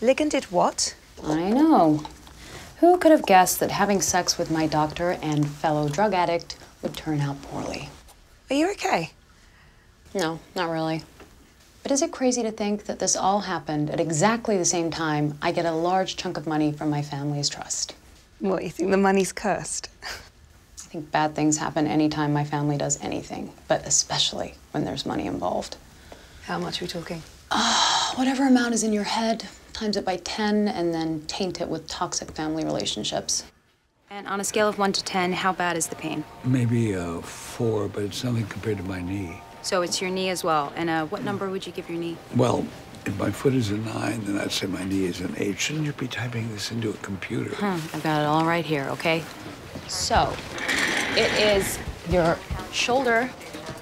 Ligan did what? I know. Who could have guessed that having sex with my doctor and fellow drug addict would turn out poorly? Are you okay? No, not really. But is it crazy to think that this all happened at exactly the same time I get a large chunk of money from my family's trust? What, you think the money's cursed? I think bad things happen anytime my family does anything, but especially when there's money involved. How much are we talking? Whatever amount is in your head. Times it by 10, and then taint it with toxic family relationships. And on a scale of 1 to 10, how bad is the pain? Maybe 4, but it's nothing compared to my knee. So it's your knee as well. And what number would you give your knee? Well, if my foot is a 9, then I'd say my knee is an 8. Shouldn't you be typing this into a computer? I've got it all right here, okay? So it is your shoulder,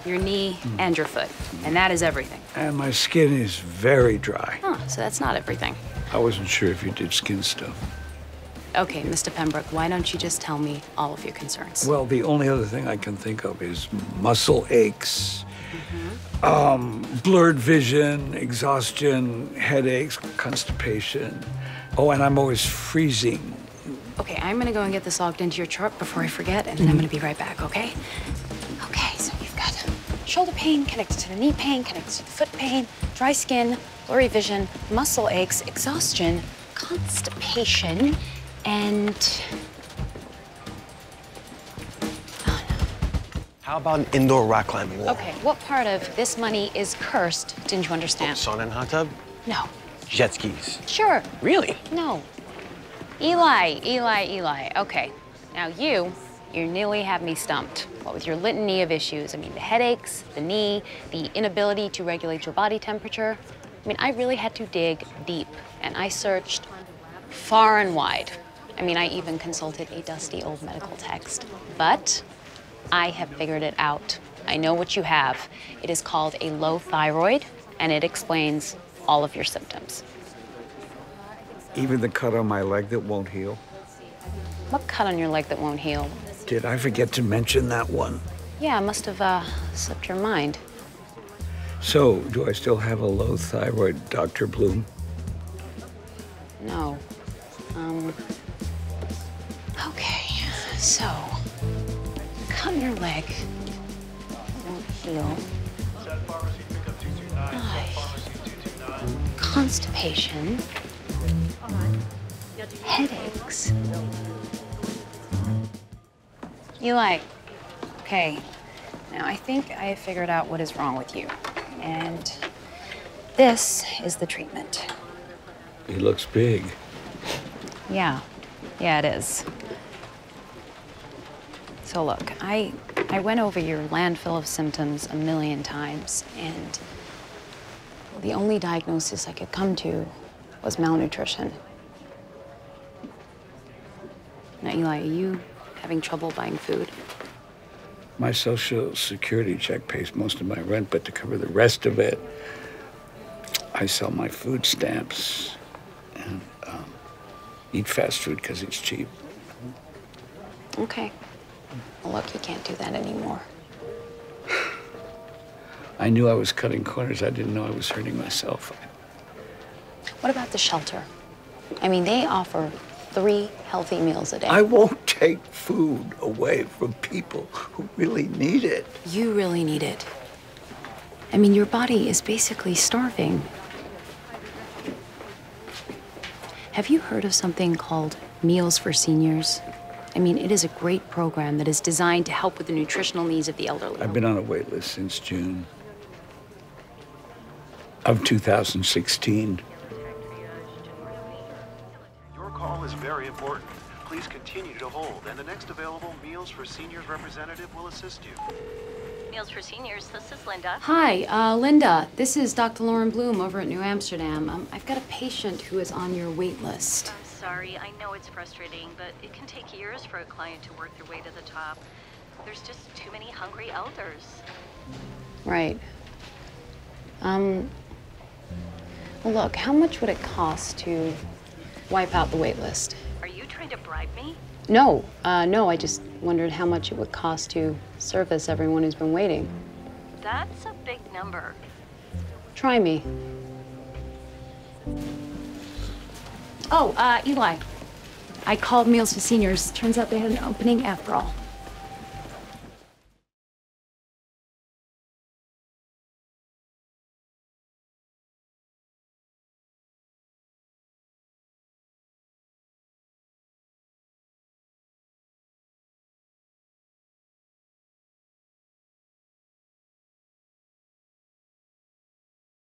your knee, and your foot. And that is everything. And my skin is very dry. So that's not everything. I wasn't sure if you did skin stuff. Okay, Mr. Pembroke, why don't you just tell me all of your concerns? Well, the only other thing I can think of is muscle aches, blurred vision, exhaustion, headaches, constipation. Oh, and I'm always freezing. Okay, I'm gonna go and get this logged into your chart before I forget, and then I'm gonna be right back, okay? Okay, so you've got shoulder pain connected to the knee pain, connected to the foot pain, dry skin, blurry vision, muscle aches, exhaustion, constipation, and... oh, no. How about an indoor rock climbing wall? Okay, what part of this money is cursed, didn't you understand? Oh, sauna and hot tub? No. Jet skis? Sure. Really? No. Eli, okay. Now you nearly have me stumped. What with your litany of issues, I mean, the headaches, the knee, the inability to regulate your body temperature. I mean, I really had to dig deep, and I searched far and wide. I mean, I even consulted a dusty old medical text, but I have figured it out. I know what you have. It is called a low thyroid, and it explains all of your symptoms. Even the cut on my leg that won't heal? What cut on your leg that won't heal? Did I forget to mention that one? Yeah, I must have slipped your mind. So, do I still have a low thyroid, Dr. Bloom? No. Okay, so, cut your leg, won't heal. Constipation. Headaches. Eli, okay, now I think I have figured out what is wrong with you. And this is the treatment. It looks big. Yeah, it is. So look, I went over your landfill of symptoms a million times, and the only diagnosis I could come to was malnutrition. Now, Eli, are you having trouble buying food? My Social Security check pays most of my rent, but to cover the rest of it, I sell my food stamps and eat fast food because it's cheap. Okay. Well, look, you can't do that anymore. I knew I was cutting corners. I didn't know I was hurting myself. What about the shelter? I mean, they offer 3 healthy meals a day. I won't take food away from people who really need it. You really need it. I mean, your body is basically starving. Have you heard of something called Meals for Seniors? I mean, it is a great program that is designed to help with the nutritional needs of the elderly. I've been on a wait list since June of 2016. Is very important. Please continue to hold, and the next available Meals for Seniors representative will assist you. Meals for Seniors, this is Linda. Hi, Linda. This is Dr. Lauren Bloom over at New Amsterdam. I've got a patient who is on your wait list. I'm sorry, I know it's frustrating, but it can take years for a client to work their way to the top. There's just too many hungry elders. Right. Well, look, how much would it cost to wipe out the wait list? Are you trying to bribe me? No, no, I just wondered how much it would cost to service everyone who's been waiting. That's a big number. Try me. Oh, Eli. I called Meals for Seniors. Turns out they had an opening after all.